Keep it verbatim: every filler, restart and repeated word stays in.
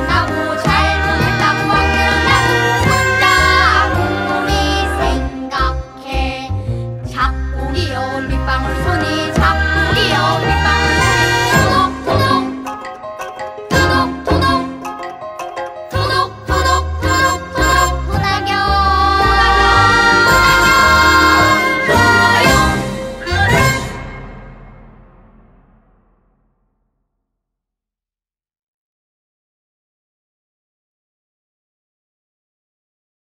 năm